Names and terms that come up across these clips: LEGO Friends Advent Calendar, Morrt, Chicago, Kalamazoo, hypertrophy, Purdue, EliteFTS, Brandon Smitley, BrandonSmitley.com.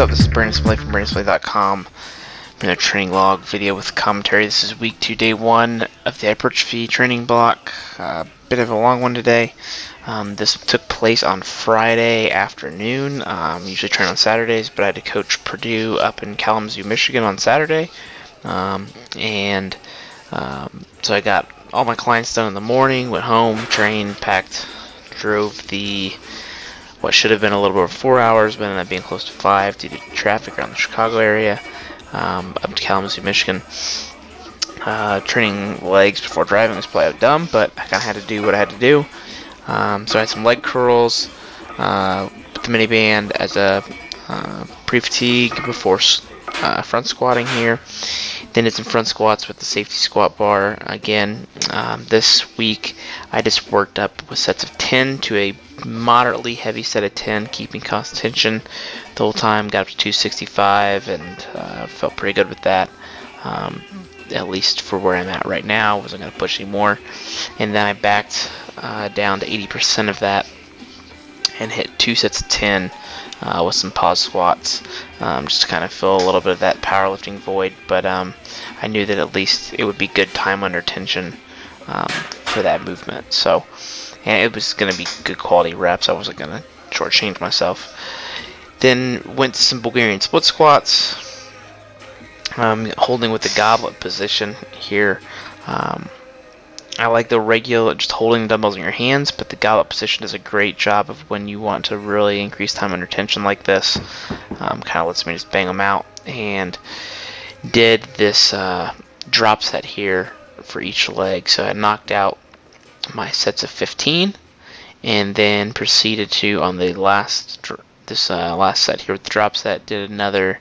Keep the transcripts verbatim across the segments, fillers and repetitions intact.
What's up? This is Brandon Smitley from Brandon Smitley dot com. Been a training log video with commentary. This is week two, day one of the hypertrophy training block. A uh, bit of a long one today. Um, this took place on Friday afternoon. Um, usually train on Saturdays, but I had to coach Purdue up in Kalamazoo, Michigan on Saturday, um, and um, so I got all my clients done in the morning. Went home, trained, packed, drove the. What should have been a little over four hours, but ended up being close to five due to traffic around the Chicago area, um, up to Kalamazoo, Michigan. Uh, training legs before driving was probably dumb, but I kind of had to do what I had to do. Um, so I had some leg curls uh, with the mini band as a uh, pre-fatigue before uh, front squatting here. Then did some front squats with the safety squat bar again. Um, this week I just worked up with sets of ten to a moderately heavy set of ten, keeping constant tension the whole time. Got up to two sixty-five and uh, felt pretty good with that, um, at least for where I'm at right now. Wasn't going to push anymore, and then I backed uh, down to eighty percent of that and hit two sets of ten uh, with some pause squats, um, just to kind of fill a little bit of that powerlifting void. But um, I knew that at least it would be good time under tension um, for that movement. So. And it was going to be good quality reps. I wasn't going to shortchange myself. Then went to some Bulgarian split squats, um, holding with the goblet position here. Um, I like the regular, just holding the dumbbells in your hands, but the goblet position does a great job of when you want to really increase time under tension like this. Um, kind of lets me just bang them out. And did this uh, drop set here for each leg. So I knocked out my sets of fifteen, and then proceeded to, on the last this uh, last set here with the drop set, did another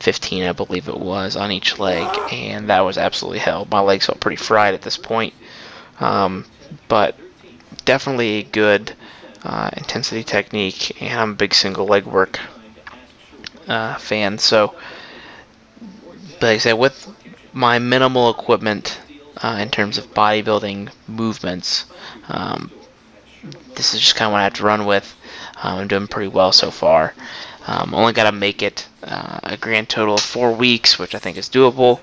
fifteen, I believe it was, on each leg, and that was absolutely hell. My legs felt pretty fried at this point, um, but definitely a good uh, intensity technique, and I'm a big single leg work uh, fan. So, like I said, with my minimal equipment, Uh, in terms of bodybuilding movements, um, this is just kind of what I have to run with. Um, I'm doing pretty well so far. Um, only got to make it uh, a grand total of four weeks, which I think is doable.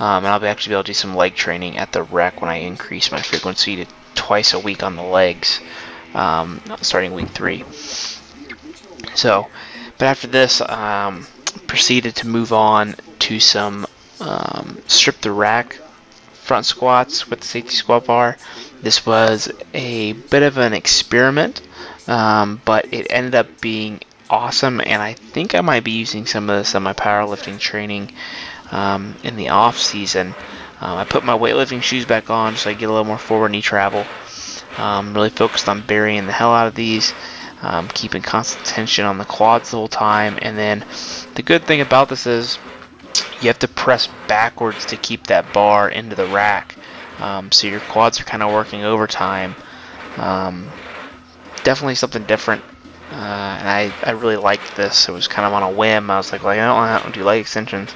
Um, and I'll be actually be able to do some leg training at the rec when I increase my frequency to twice a week on the legs, um, starting week three. So, but after this, um, proceeded to move on to some um, strip the rack front squats with the safety squat bar. This was a bit of an experiment, um, but it ended up being awesome, and I think I might be using some of this on my powerlifting training um, in the off season. Um, I put my weightlifting shoes back on so I get a little more forward knee travel. Um, really focused on burying the hell out of these, um, keeping constant tension on the quads the whole time. And then the good thing about this is you have to press backwards to keep that bar into the rack, um, so your quads are kind of working overtime. Um, definitely something different, uh, and I, I really liked this. It was kind of on a whim. I was like, well, I don't want to do leg extensions.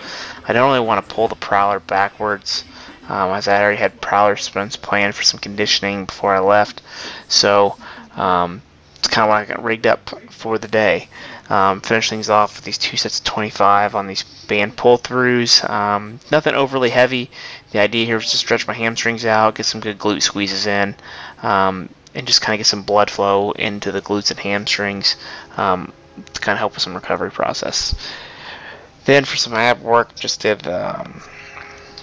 I don't really want to pull the prowler backwards, um, as I already had prowler sprints planned for some conditioning before I left. So um, it's kind of what I got rigged up for the day. Um, finish things off with these two sets of twenty-five on these band pull-throughs. Um, nothing overly heavy. The idea here was to stretch my hamstrings out, get some good glute squeezes in, um, and just kind of get some blood flow into the glutes and hamstrings, um, to kind of help with some recovery process. Then for some ab work, just did um,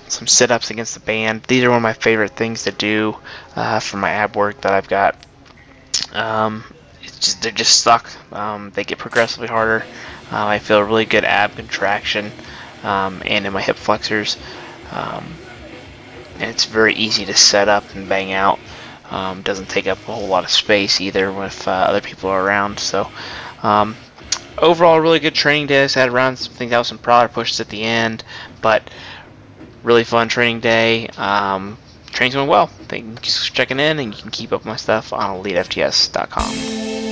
some sit-ups against the band. These are one of my favorite things to do uh, for my ab work that I've got. Um, Just, they're just stuck. Um, they get progressively harder. Uh, I feel a really good ab contraction, um, and in my hip flexors. Um, and it's very easy to set up and bang out. Um, doesn't take up a whole lot of space either if uh, other people are around. So um, overall, really good training day. So I had around some things out, some prowler pushes at the end, but really fun training day. Um, training's going well. Thanks for checking in, and you can keep up my stuff on elite F T S dot com.